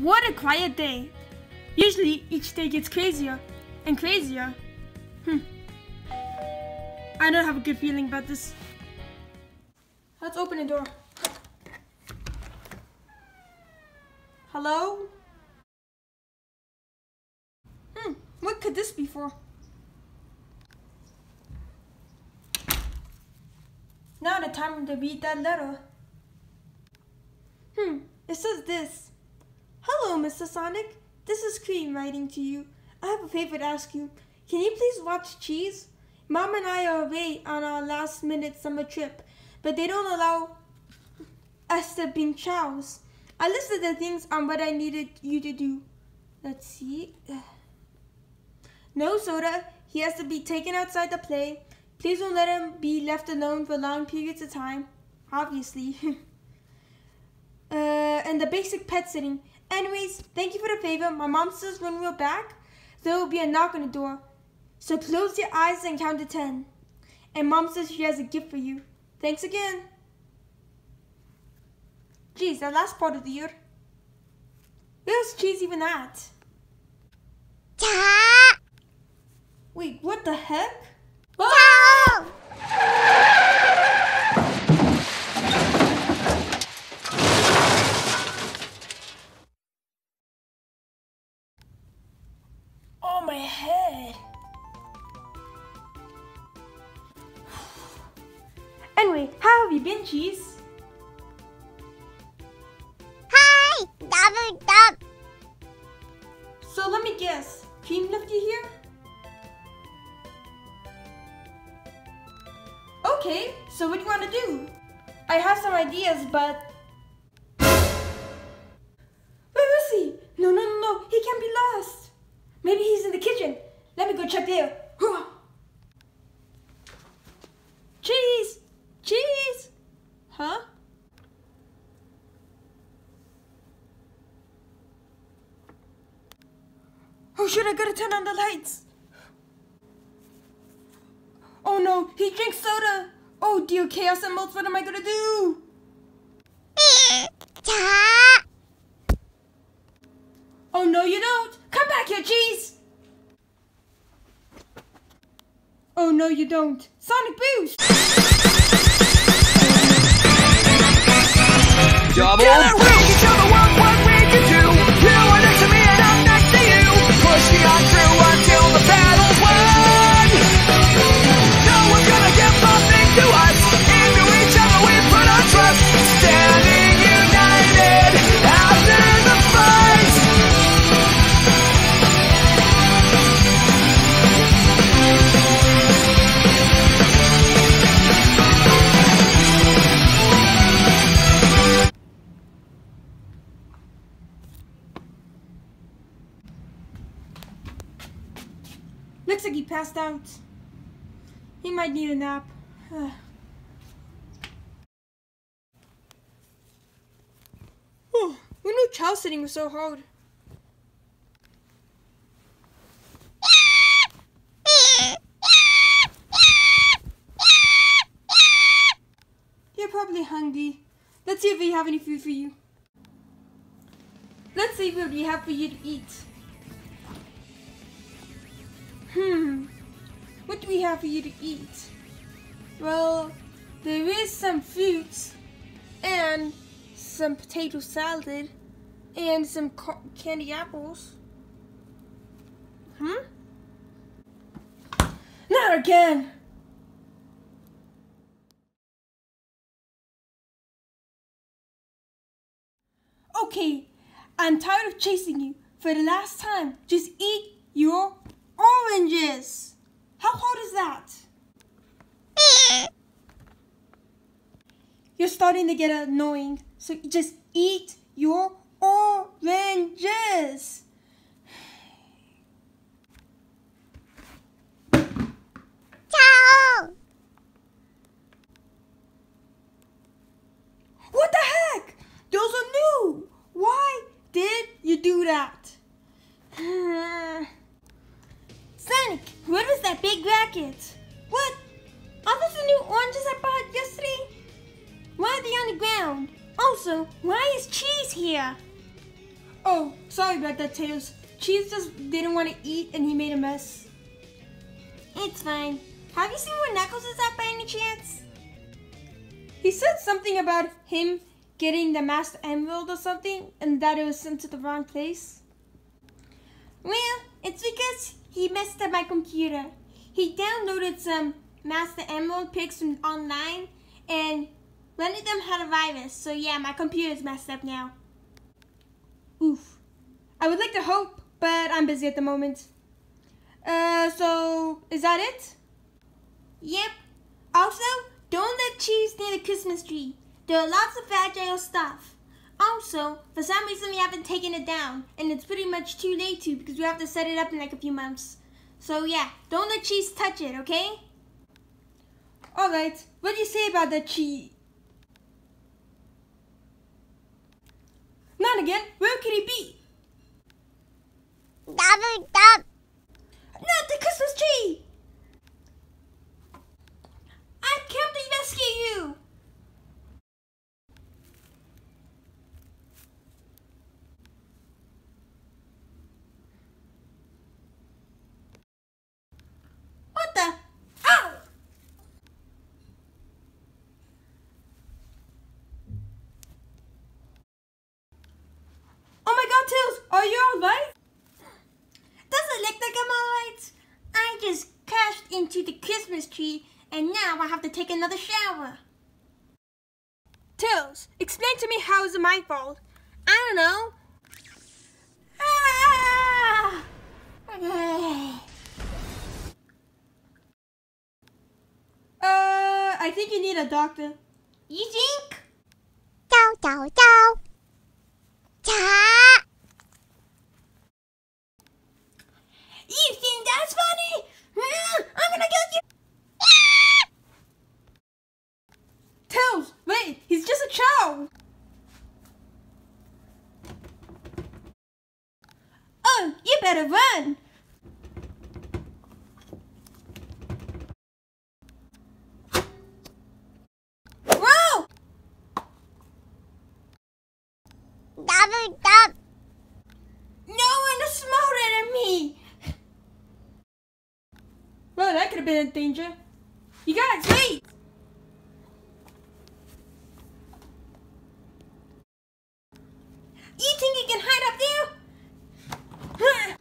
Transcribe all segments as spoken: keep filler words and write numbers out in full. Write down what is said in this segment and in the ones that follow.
What a quiet day. Usually each day gets crazier and crazier. Hm. I don't have a good feeling about this. Let's open the door. Hello? Hmm, what could this be for? Now the time to read that letter. Hmm, it says this. Hello, Mister Sonic. This is Cream writing to you. I have a favor to ask you. Can you please watch Cheese? Mom and I are away on our last minute summer trip, but they don't allow us to bring chows. I listed the things on what I needed you to do. Let's see. No soda. He has to be taken outside to play. Please don't let him be left alone for long periods of time. Obviously. uh, and the basic pet sitting. Anyways, thank you for the favor. My mom says when we're back, there will be a knock on the door. So close your eyes and count to ten. And mom says she has a gift for you. Thanks again. Geez, that last part of the year. Where's Cheese even at? Chao! Wait, what the heck? Chao! Oh, my head. Anyway, how have you been, Cheese? So let me guess, Cream left you here? Okay, so what do you want to do? I have some ideas, but... Where is he? No, no, no, no, he can't be lost. Maybe he's in the kitchen. Let me go check there. Cheese! Cheese! Huh? Oh shit, I gotta turn on the lights. Oh no, he drinks soda. Oh dear, chaos emeralds, what am I gonna do? Oh no, you don't. Come back here, Cheese. Oh no, you don't. Sonic boost. Double. Get away, you tell the world what we can do. You are next to me and I'm next to you. Push me on through until the battle's won. No one's gonna give something to us. Into each other we put our trust. Standing united after the fight. Looks like he passed out. He might need a nap. Oh, we knew chow sitting was so hard. You're probably hungry. Let's see if we have any food for you. Let's see what we have for you to eat. Hmm, what do we have for you to eat? Well, there is some fruits, and some potato salad, and some candy apples. Hmm? Not again! Okay, I'm tired of chasing you. For the last time, just eat your oranges! How hard is that? You're starting to get annoying, so just eat your oranges! Chao! What the heck? Those are new! Why did you do that? Sonic, what was that big racket? What? Are those the new oranges I bought yesterday? Why are they on the ground? Also, why is Cheese here? Oh, sorry about that, Tails. Cheese just didn't want to eat and he made a mess. It's fine. Have you seen where Knuckles is at by any chance? He said something about him getting the Master Emerald or something and that it was sent to the wrong place. Well, it's because he messed up my computer. He downloaded some Master Emerald pics from online and one of them had a virus, so yeah, my computer's messed up now. Oof. I would like to hope, but I'm busy at the moment. Uh, so, is that it? Yep. Also, don't let Cheese near the Christmas tree. There are lots of fragile stuff. Also, for some reason we haven't taken it down, and it's pretty much too late to because we have to set it up in like a few months. So yeah, don't let Cheese touch it, okay? Alright, what do you say about the Cheese? Not again, where could he be? Not the Christmas tree! I can't rescue you! What the? Ow! Oh my god, Tails! Are you alright? Doesn't look like I'm alright. I just crashed into the Christmas tree and now I have to take another shower. Tails, explain to me how is it my fault. I don't know. Ah! Okay. Uh, I think you need a doctor. You think? Chao, chao, chao. Chao. You think that's funny? I'm gonna kill you. Tails, wait, he's just a chao. Oh, you better run. In danger. You guys, wait! You think you can hide up there?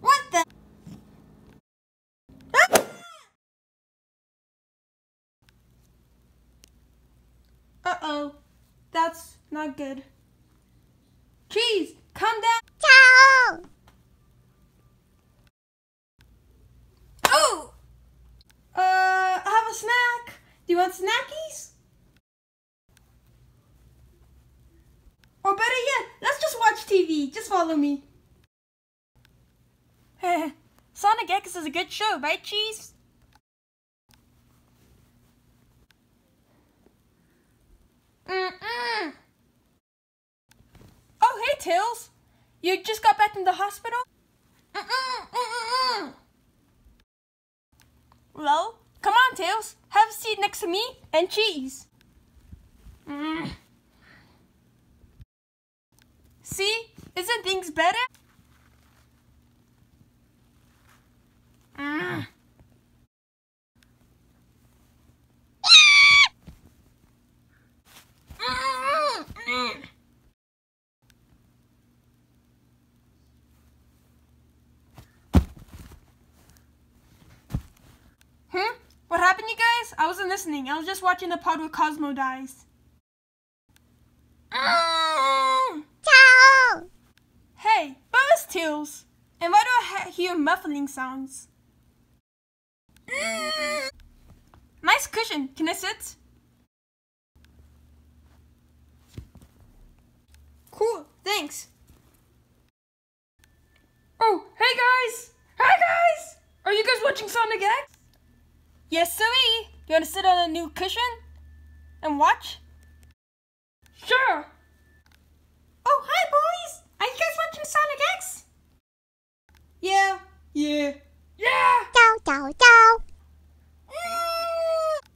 What the? Uh-oh. That's not good. Cheese, come down! Oh! Uh, have a snack. Do you want snackies? Or better yet, let's just watch T V. Just follow me. Sonic X is a good show, right, Cheese? Mm-mm. Oh, hey, Tails. You just got back from the hospital? Mm-mm, mm-mm. Well, come on, Tails. Have a seat next to me and Cheese. Mm. See? Isn't things better? Mm. What happened, you guys? I wasn't listening. I was just watching the part where Cosmo dies. Mm. Chao! Hey, but it's Tails. And why do I ha hear muffling sounds? Mm. Nice cushion. Can I sit? Cool. Thanks. Oh, hey guys! Hi guys! Are you guys watching Sonic X? Yes, siree! You want to sit on a new cushion and watch? Sure! Oh, hi, boys! Are you guys watching Sonic X? Yeah, yeah, yeah! Chao, chao, chao! Mm.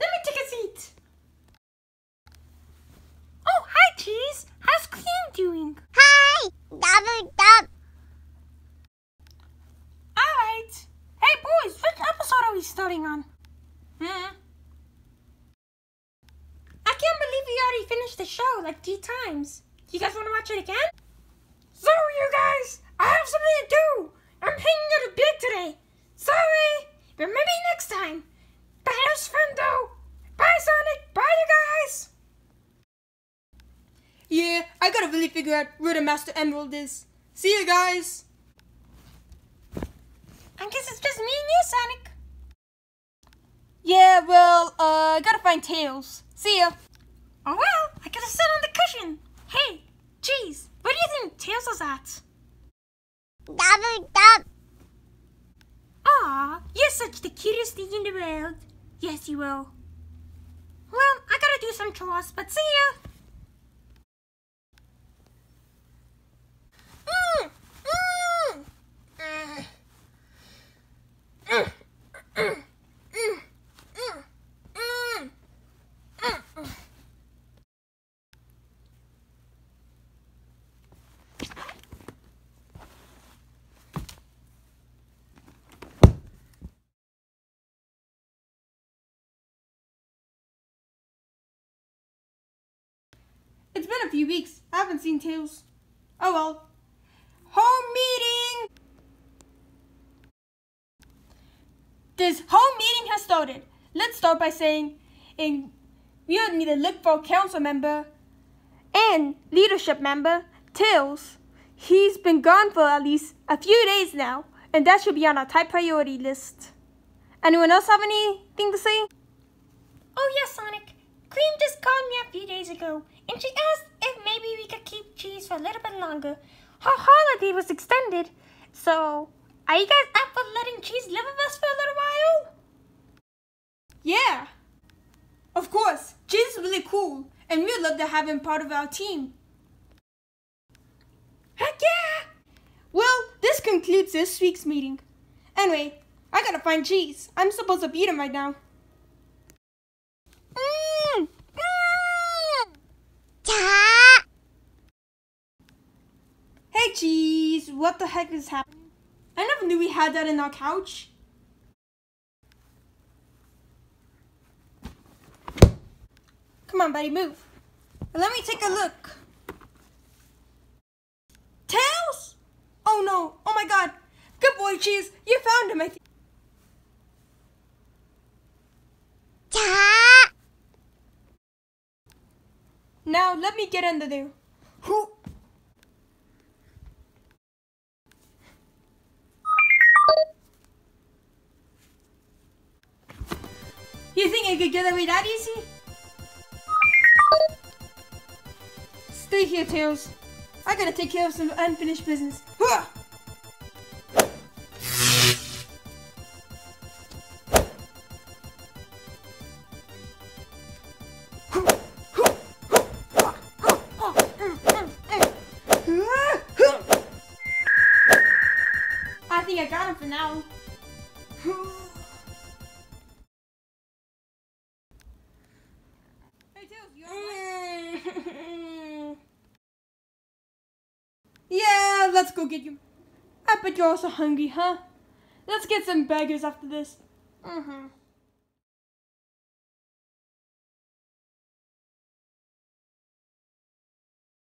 Let me take a seat! starting on. Hmm. I can't believe we already finished the show like three times. You guys want to watch it again? Sorry, you guys. I have something to do. I'm hanging out a bit today. Sorry. But maybe next time. But it was fun, though. Bye, Sonic. Bye, you guys. Yeah, I gotta really figure out where the Master Emerald is. See you guys. I guess it's just me and you, Sonic. Yeah, well, uh, I gotta find Tails. See ya. Oh, well, I gotta sit on the cushion. Hey, Cheese, what do you think Tails is at? Double dub. Aw, you're such the cutest thing in the world. Yes, you will. Well, I gotta do some chores, but see ya. It's been a few weeks. I haven't seen Tails. Oh well. Home meeting! This home meeting has started. Let's start by saying in, we need a look for a council member and leadership member, Tails. He's been gone for at least a few days now, and that should be on our top priority list. Anyone else have anything to say? Oh yes, Sonic. Cream just called me a few days ago, and she asked if maybe we could keep Cheese for a little bit longer. Her holiday was extended, so are you guys up for letting Cheese live with us for a little while? Yeah, of course. Cheese is really cool, and we'd love to have him part of our team. Heck yeah! Well, this concludes this week's meeting. Anyway, I gotta find Cheese. I'm supposed to beat him right now. Mmm! Hey Cheese, what the heck is happening? I never knew we had that in our couch. Come on buddy, move. Let me take a look. Tails? Oh no, oh my god. Good boy Cheese, you found him I think. Now let me get under there. Who? You think I could get away that easy? Stay here, Tails. I gotta take care of some unfinished business. Hooah! I think I got him for now. Hey Tails, you alright? Yeah, let's go get you. I bet you're also hungry, huh? Let's get some burgers after this. Mm-hmm.